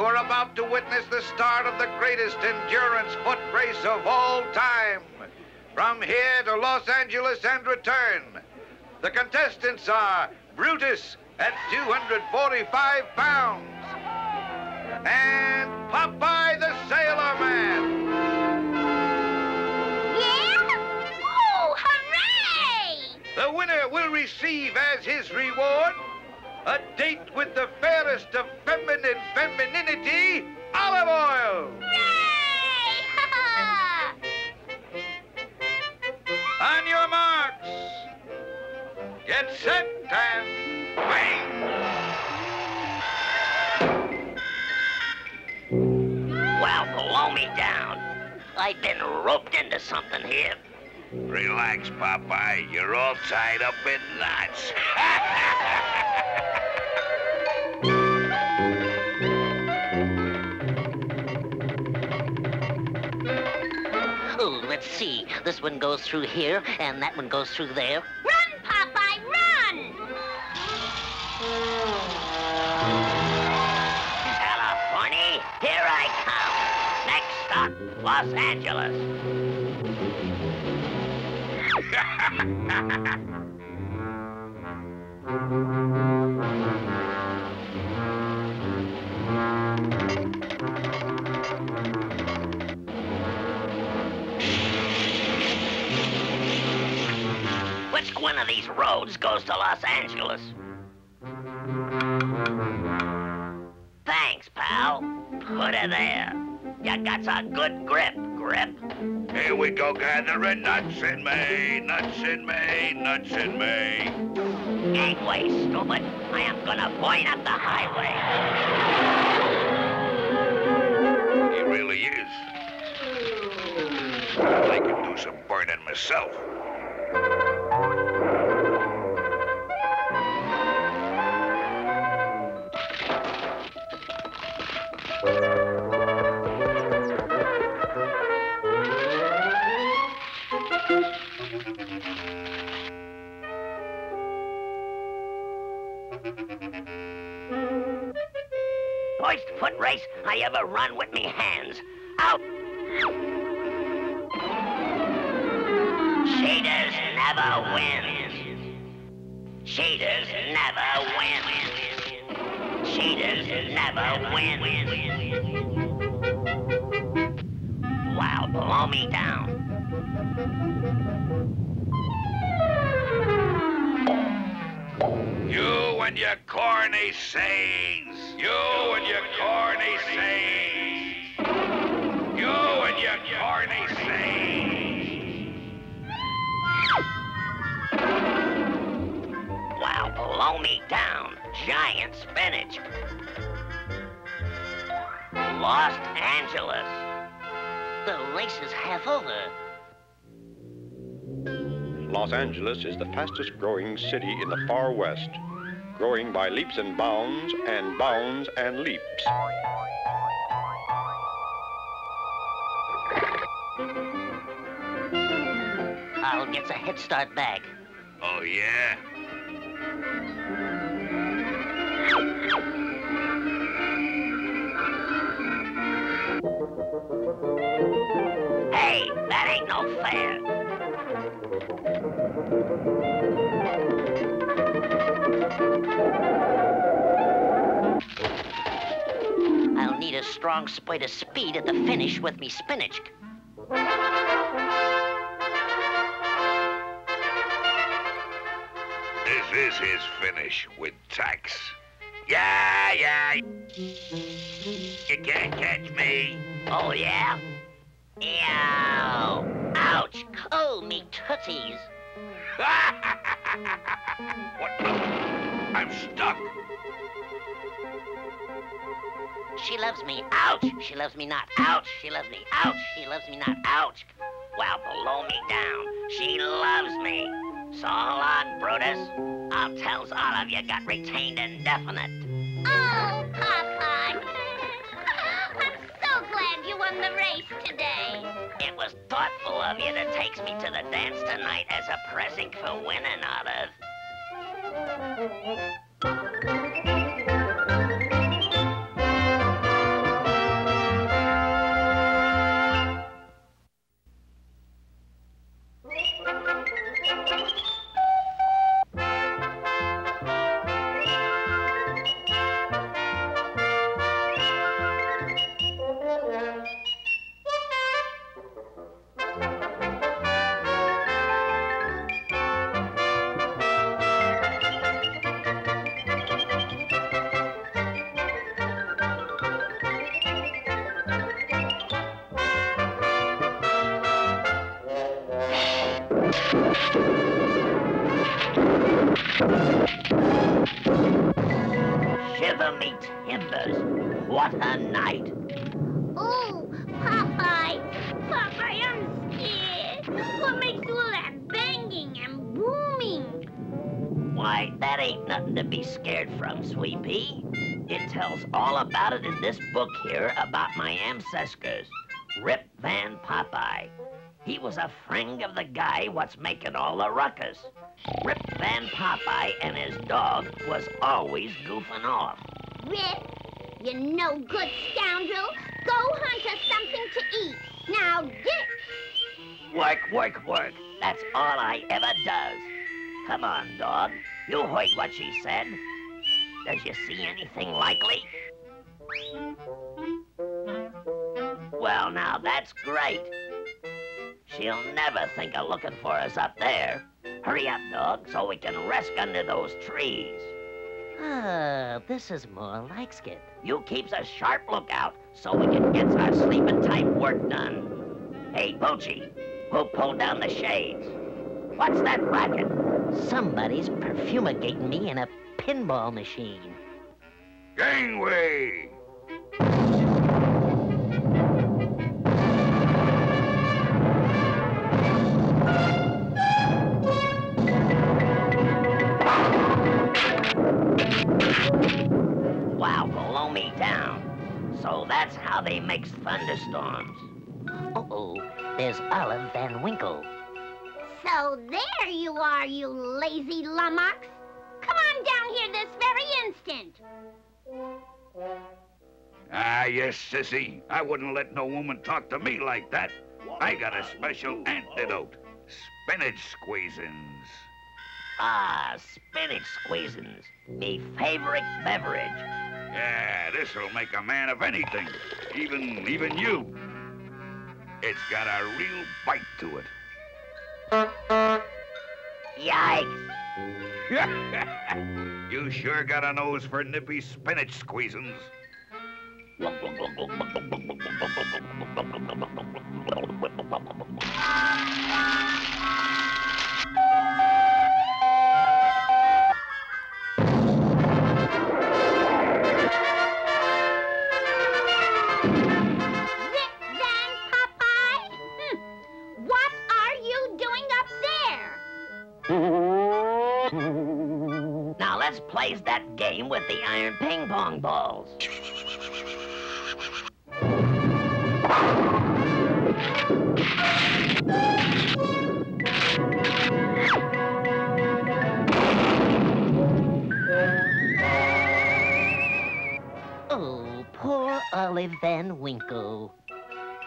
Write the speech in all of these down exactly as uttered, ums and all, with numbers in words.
You are about to witness the start of the greatest endurance foot race of all time. From here to Los Angeles and return, the contestants are Brutus at two hundred forty-five pounds and Popeye the Sailor Man. Yeah? Oh, hooray! The winner will receive as his reward a date with the fairest of feminine femininity, olive oil. Hooray! On your marks, get set and bang! Well, blow me down. I've been roped into something here. Relax, Popeye. You're all tied up in knots. Oh, let's see. This one goes through here, and that one goes through there. Run, Popeye, run! California, here I come. Next stop, Los Angeles. Which one of these roads goes to Los Angeles? Thanks, pal. Put it there. You got a good grip, grip. Here we go, gathering nuts in May, nuts in May, nuts in May. Gangway, stupid. I am gonna point up the highway. He really is. I can do some burning myself. First foot race I ever run with me hands. Out! Cheaters never win. Cheaters never win. Cheaters never win. Wow, blow me down. You and your corny sayings. You and your corny sayings. You and your corny sayings. Wow, blow me down. Giant spinach. Los Angeles. The race is half over. Los Angeles is the fastest growing city in the far west. Growing by leaps and bounds, and bounds and leaps. I'll get a head start back. Oh, yeah? Hey, that ain't no fair. I'll need a strong spite of speed at the finish with me spinach. This is his finish with tax. Yeah, yeah. You can't catch me. Oh, yeah? Eow. Ouch. Oh, me tootsies. What? I'm stuck. She loves me. Ouch! She loves me not. Ouch! She loves me. Ouch! She loves me not. Ouch! Well, blow me down. She loves me. So long, Brutus. I'll tell Olive you got retained indefinite. Oh, Popeye. I'm so glad you won the race today. It was thoughtful of you that takes me to the dance tonight as a present for winning, Olive. Thank you. Shiver me timbers, what a night. Oh, Popeye, Popeye, I'm scared. What makes all that banging and booming? Why, that ain't nothing to be scared from, Sweet Pea. It tells all about it in this book here about my ancestors. Rip Van Popeye. He was a friend of the guy what's making all the ruckus. Rip Van Popeye and his dog was always goofing off. Rip, you no good scoundrel. Go hunt us something to eat. Now get... Work, work, work. That's all I ever does. Come on, dog. You heard what she said. Does you see anything likely? Well, now, that's great. She'll never think of looking for us up there. Hurry up, dog, so we can rest under those trees. Ah, oh, this is more like Skip. You keeps a sharp lookout so we can get our sleeping type work done. Hey, Poachy, who pulled down the shades? What's that racket? Somebody's perfumigating me in a pinball machine. Gangway! Wow, blow me down. So that's how they make thunderstorms. Uh-oh, there's Olive Van Winkle. So there you are, you lazy lummox. Come on down here this very instant. Ah, yes, sissy. I wouldn't let no woman talk to me like that. I got a special antidote. Spinach squeezins. Ah, spinach squeezins. Me favorite beverage. Yeah, this'll make a man of anything. Even, even you. It's got a real bite to it. Yikes. You sure got a nose for nippy spinach squeezins. Plays that game with the iron ping pong balls. Oh, poor Olive Van Winkle.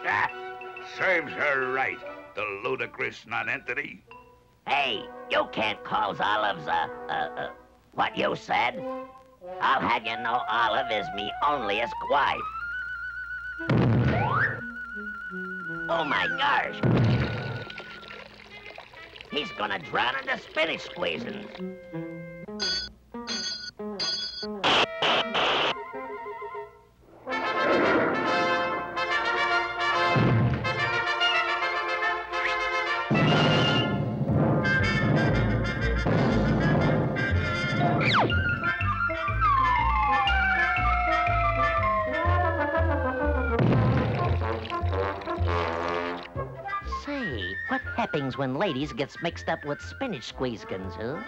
Ah, serves her right, the ludicrous nonentity. Hey, you can't call Olive's a... a, a what you said? I'll have you know Olive is me onlyest wife. Oh my gosh. He's gonna drown in the spinach squeezing. What happens when ladies gets mixed up with spinach squeezkins, huh?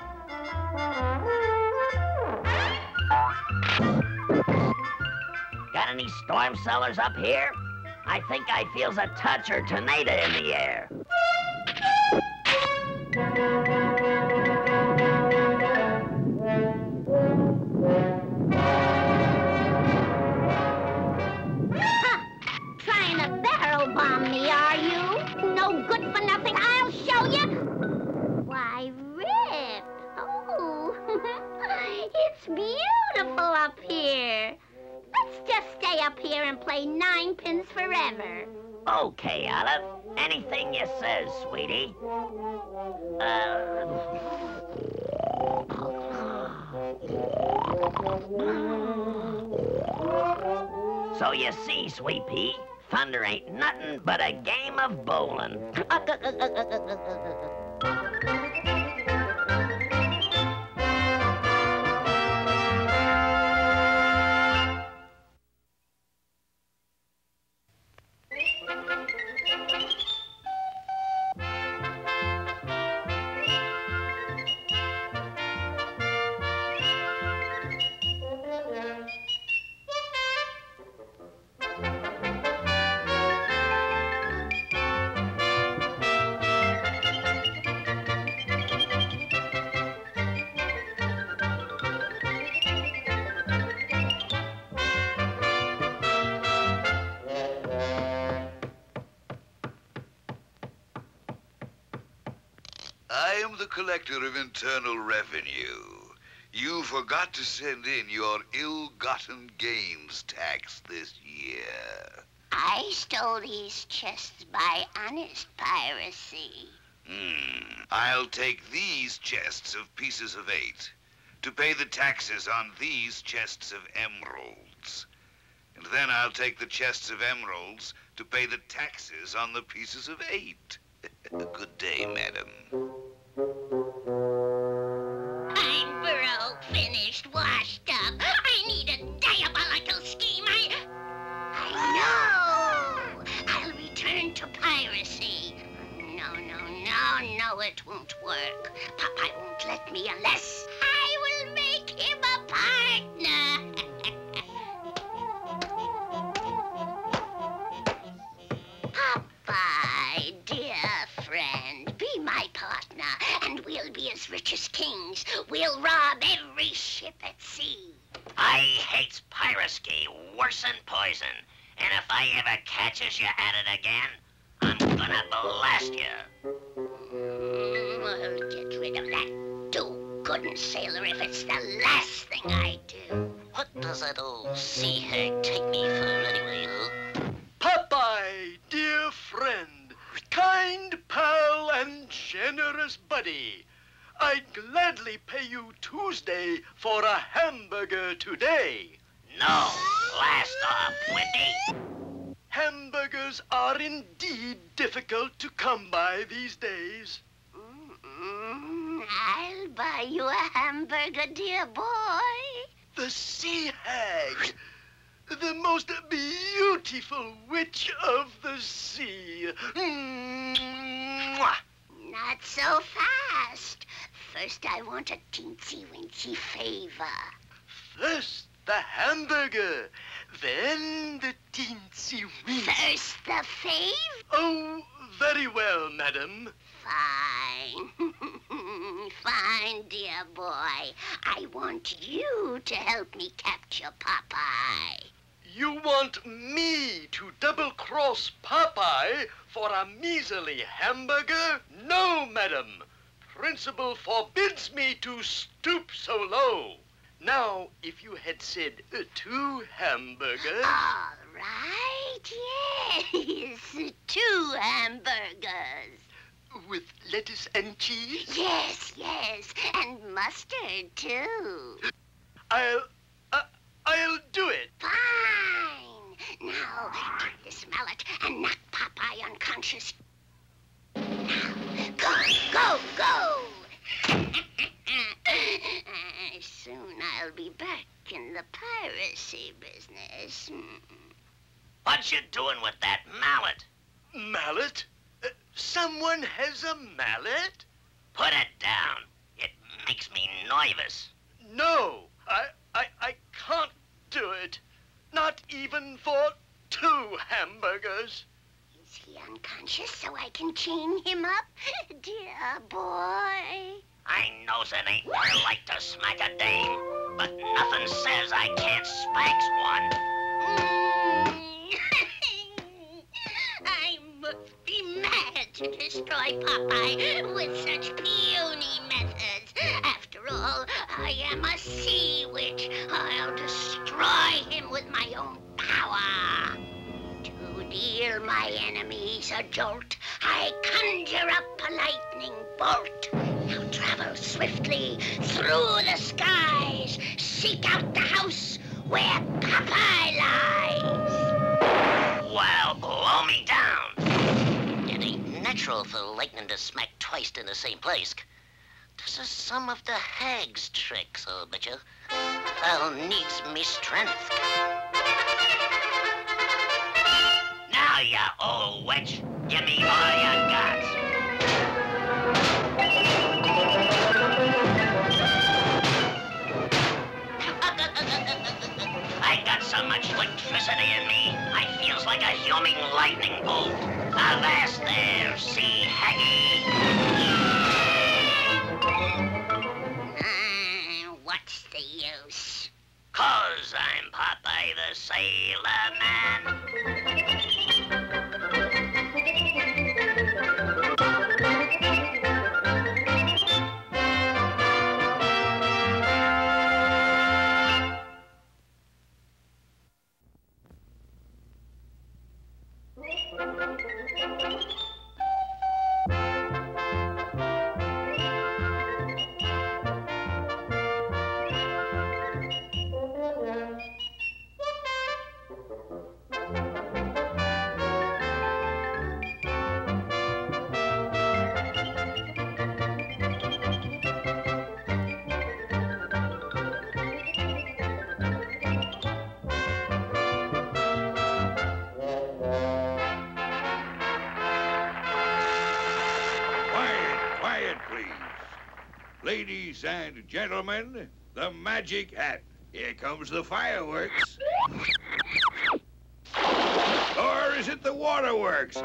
Got any storm cellars up here? I think I feels a touch or tornado in the air. Trying to barrel bomb me, are you? No good for nothing, I'll show you. Why, Rip, oh, it's beautiful up here. Let's just stay up here and play nine pins forever. Okay, Olive, anything you says, sweetie. Uh... So you see, Sweet Pea, thunder ain't nothing but a game of bowling. I'm the collector of internal revenue. You forgot to send in your ill-gotten gains tax this year. I stole these chests by honest piracy. Hmm. I'll take these chests of pieces of eight to pay the taxes on these chests of emeralds. And then I'll take the chests of emeralds to pay the taxes on the pieces of eight. Good day, madam. I'm broke, finished, washed up. I need a diabolical scheme. I... I know! I'll return to piracy. No, no, no, no, it won't work. Popeye won't let me unless I will make him a partner. Popeye, dear friend, be my partner, and we'll be as rich as kings. We'll rob every ship at sea. I hate piracy worse than poison, and if I ever catches you at it again, I'm gonna blast you. Mm, I'll get rid of that do-gooden sailor if it's the last thing I do. What does that old sea hag take me for anyway, huh? Popeye, dear friend, kind pal and generous buddy, I'd gladly pay you Tuesday for a hamburger today. No, blast off, Wendy. Hamburgers are indeed difficult to come by these days. Mm-mm. I'll buy you a hamburger, dear boy. The sea hag, the most beautiful witch of the sea. Mwah. Not so fast. First, I want a teensy-wincy favor. First, the hamburger, then the teensy-wincy. First, the favor? Oh, very well, madam. Fine. Fine, dear boy. I want you to help me capture Popeye. You want me to double-cross Popeye for a measly hamburger? No, madam. Principle forbids me to stoop so low. Now, if you had said uh, two hamburgers... All right, yes, two hamburgers. With lettuce and cheese? Yes, yes, and mustard, too. I'll... Uh, I'll do it. Fine. Now, take this mallet and knock Popeye unconscious. Go, go, go! Soon I'll be back in the piracy business. What you doing with that mallet? Mallet? Uh, someone has a mallet? Put it down. It makes me nervous. No, I, I, I can't do it. Not even for two hamburgers. Is he unconscious so I can chain him up? Dear boy. I knows it ain't what I like to smack a dame, but nothing says I can't spank one. Mm. I must be mad to destroy Popeye with such puny methods. After all, I am a sea witch. I'll destroy him with my own power. Deal my enemies a jolt, I conjure up a lightning bolt. Now travel swiftly through the skies, seek out the house where Popeye lies. Well, blow me down. It ain't natural for lightning to smack twice in the same place. This is some of the hag's tricks, I'll bet you. I'll need me strength. Now, you old witch, give me all you got. I got so much electricity in me, I feels like a human lightning bolt. Avast there, sea haggy. Uh, what's the use? 'Cause I'm Popeye the Sailor Man. Thank you. Ladies and gentlemen, the magic hat. Here comes the fireworks. Or is it the waterworks?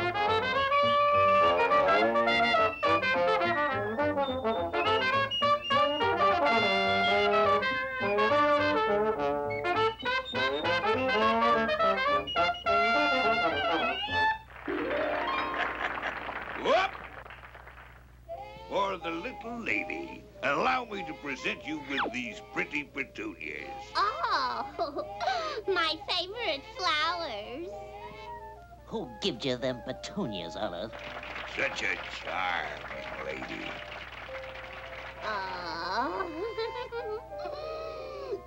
Whoop! For the little lady, allow me to present you with these pretty petunias. Oh, my favorite flowers. Who gives you them petunias, Olive? Such a charming lady. Oh,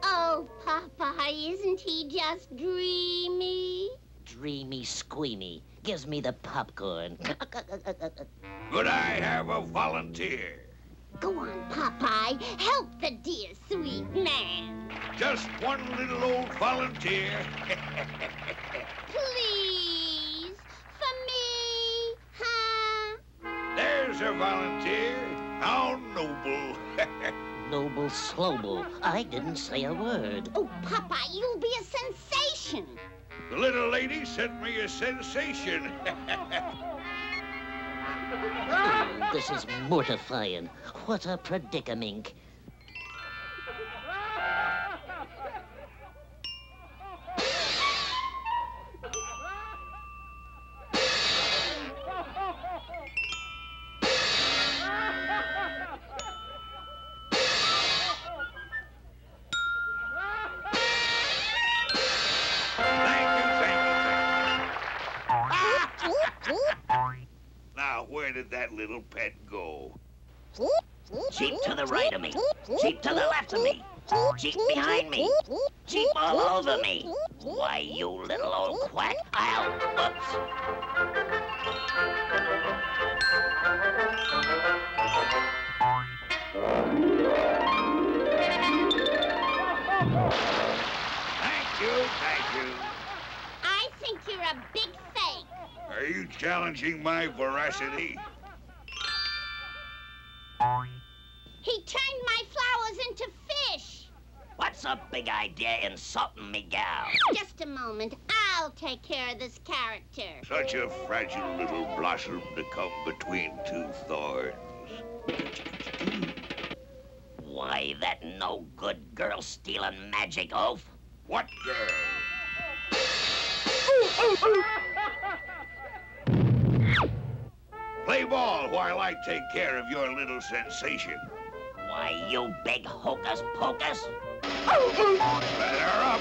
oh, Popeye, isn't he just dreamy? Dreamy, squeamy. Gives me the popcorn. But I have a volunteer. Go on, Popeye. Help the dear, sweet man. Just one little old volunteer. Please, for me, huh? There's a volunteer. How noble. Noble Slowble. I didn't say a word. Oh, Popeye, you'll be a sensation. The little lady sent me a sensation. Oh, this is mortifying. What a predicament. Where did that little pet go? Sheep to the right of me. Sheep to the left of me. Sheep behind me. Sheep all over me. Why, you little old quack, I'll... Oops. Thank you, thank you. I think you're a big fake. Are you challenging my veracity? He turned my flowers into fish. What's a big idea insulting me, gal? Just a moment. I'll take care of this character. Such a fragile little blossom to come between two thorns. Why, that no-good girl stealing magic oaf? What girl? Ooh, ooh, ooh. Play ball while I take care of your little sensation. Why, you big hocus-pocus. Better up.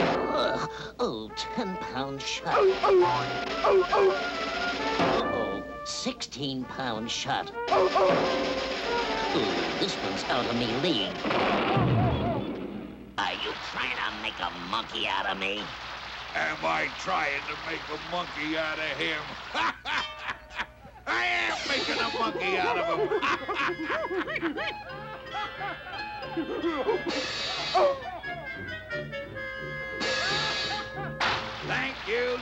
Uh, oh, ten-pound shot. Uh-oh, sixteen-pound shot. Ooh, this one's out of me league. Are you trying to make a monkey out of me? Am I trying to make a monkey out of him? I am making a monkey out of him. Thank you.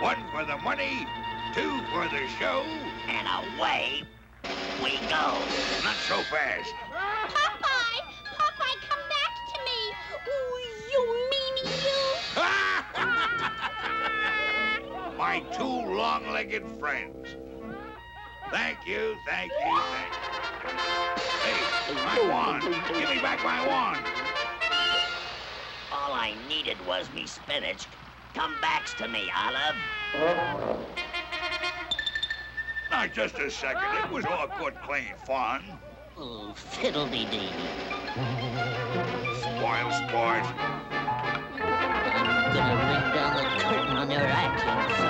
One for the money, two for the show, and away we go. Not so fast. Popeye, Popeye, come back to me. Ooh, you meanie, you. My two long-legged friends. Thank you, thank you, thank you. Hey, my wand. Give me back my wand. All I needed was me spinach. Come backs to me, Olive. Now, just a second. It was all good, clean fun. Oh, fiddle-dee-dee. Spoil sport. I'm gonna ring down the curtain on your acting, sir.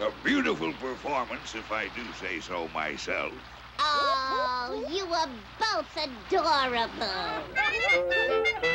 A beautiful performance, if I do say so myself. Oh, you were both adorable.